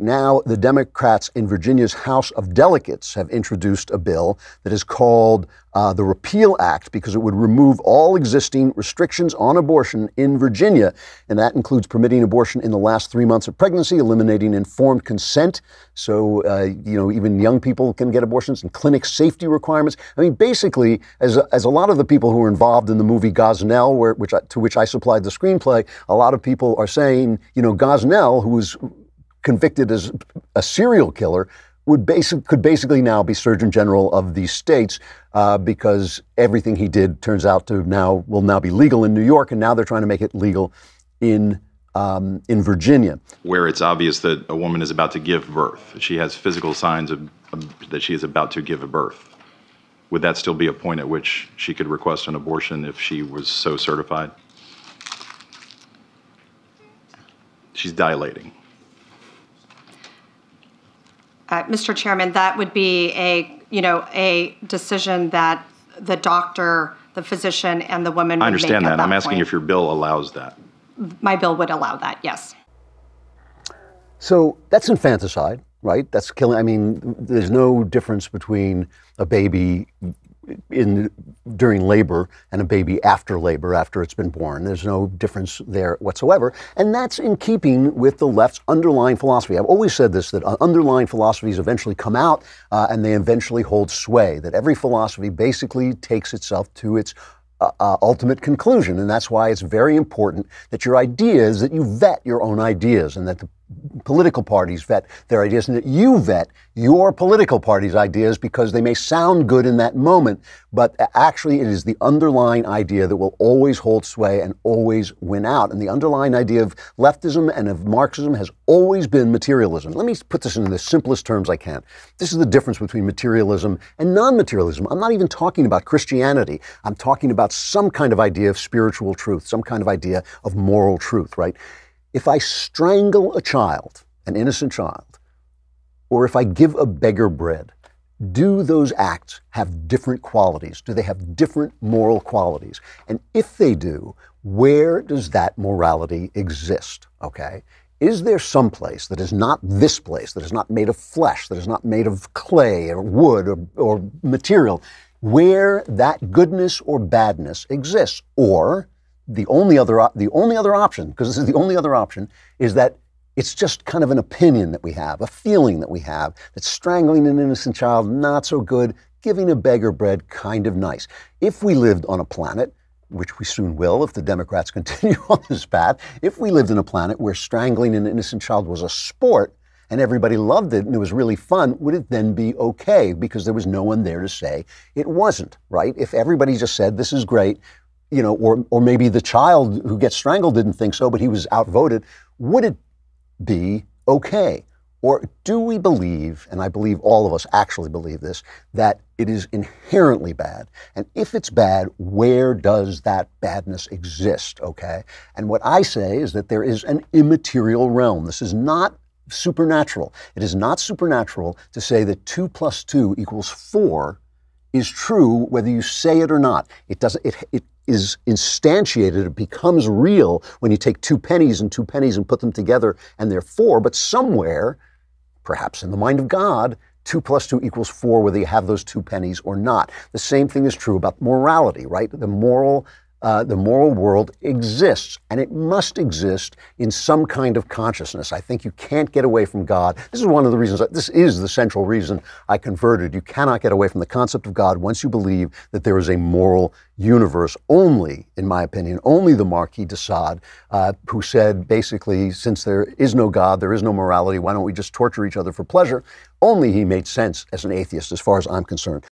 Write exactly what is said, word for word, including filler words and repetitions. Now the Democrats in Virginia's House of Delegates have introduced a bill that is called uh, the Repeal Act, because it would remove all existing restrictions on abortion in Virginia. And that includes permitting abortion in the last three months of pregnancy, eliminating informed consent. So, uh, you know, even young people can get abortions, and clinic safety requirements. I mean, basically, as a, as a lot of the people who are involved in the movie Gosnell, where, which I, to which I supplied the screenplay, a lot of people are saying, you know, Gosnell, who was convicted as a serial killer, would basic, could basically now be Surgeon General of these states, uh, because everything he did turns out to now will now be legal in New York, and now they're trying to make it legal in um, in Virginia, where it's obvious that a woman is about to give birth. She has physical signs of, of, that she is about to give a birth. Would that still be a point at which she could request an abortion if she was so certified? She's dilating. Uh, Mister Chairman, that would be a, you know, a decision that the doctor, the physician, and the woman would make at that point. I understand that. I'm asking if your bill allows that. My bill would allow that, yes. So that's infanticide, right? That's killing. I mean, there's no difference between a baby in during labor and a baby after labor, after it's been born. There's no difference there whatsoever. And that's in keeping with the left's underlying philosophy. I've always said this, that underlying philosophies eventually come out uh, and they eventually hold sway, that every philosophy basically takes itself to its Uh, uh, ultimate conclusion. And that's why it's very important that your ideas, that you vet your own ideas, and that the political parties vet their ideas, and that you vet your political party's ideas, because they may sound good in that moment, but actually it is the underlying idea that will always hold sway and always win out. And the underlying idea of leftism and of Marxism has always been materialism. Let me put this in the simplest terms I can. This is the difference between materialism and non-materialism. I'm not even talking about Christianity. I'm talking about some kind of idea of spiritual truth, some kind of idea of moral truth, right? If I strangle a child, an innocent child, or if I give a beggar bread, do those acts have different qualities? Do they have different moral qualities? And if they do, where does that morality exist, okay? Is there some place that is not this place, that is not made of flesh, that is not made of clay or wood or, or material, where that goodness or badness exists? Or the only other the only other option, because this is the only other option, is that it's just kind of an opinion that we have, a feeling that we have, that strangling an innocent child, not so good, giving a beggar bread, kind of nice. If we lived on a planet, which we soon will if the Democrats continue on this path, if we lived on a planet where strangling an innocent child was a sport, and everybody loved it and it was really fun, would it then be okay? Because there was no one there to say it wasn't, right? If everybody just said, this is great, you know, or, or maybe the child who gets strangled didn't think so, but he was outvoted, would it be okay? Or do we believe, and I believe all of us actually believe this, that it is inherently bad? And if it's bad, where does that badness exist, okay? And what I say is that there is an immaterial realm. This is not supernatural. It is not supernatural to say that two plus two equals four is true, whether you say it or not. It doesn't. It it is instantiated. It becomes real when you take two pennies and two pennies and put them together, and they're four. But somewhere, perhaps in the mind of God, two plus two equals four, whether you have those two pennies or not. The same thing is true about morality, right? The moral. Uh, the moral world exists, and it must exist in some kind of consciousness. I think you can't get away from God. This is one of the reasons, this is the central reason I converted. You cannot get away from the concept of God once you believe that there is a moral universe. Only, in my opinion, only the Marquis de Sade, uh, who said basically, since there is no God, there is no morality, why don't we just torture each other for pleasure? Only he made sense as an atheist, as far as I'm concerned.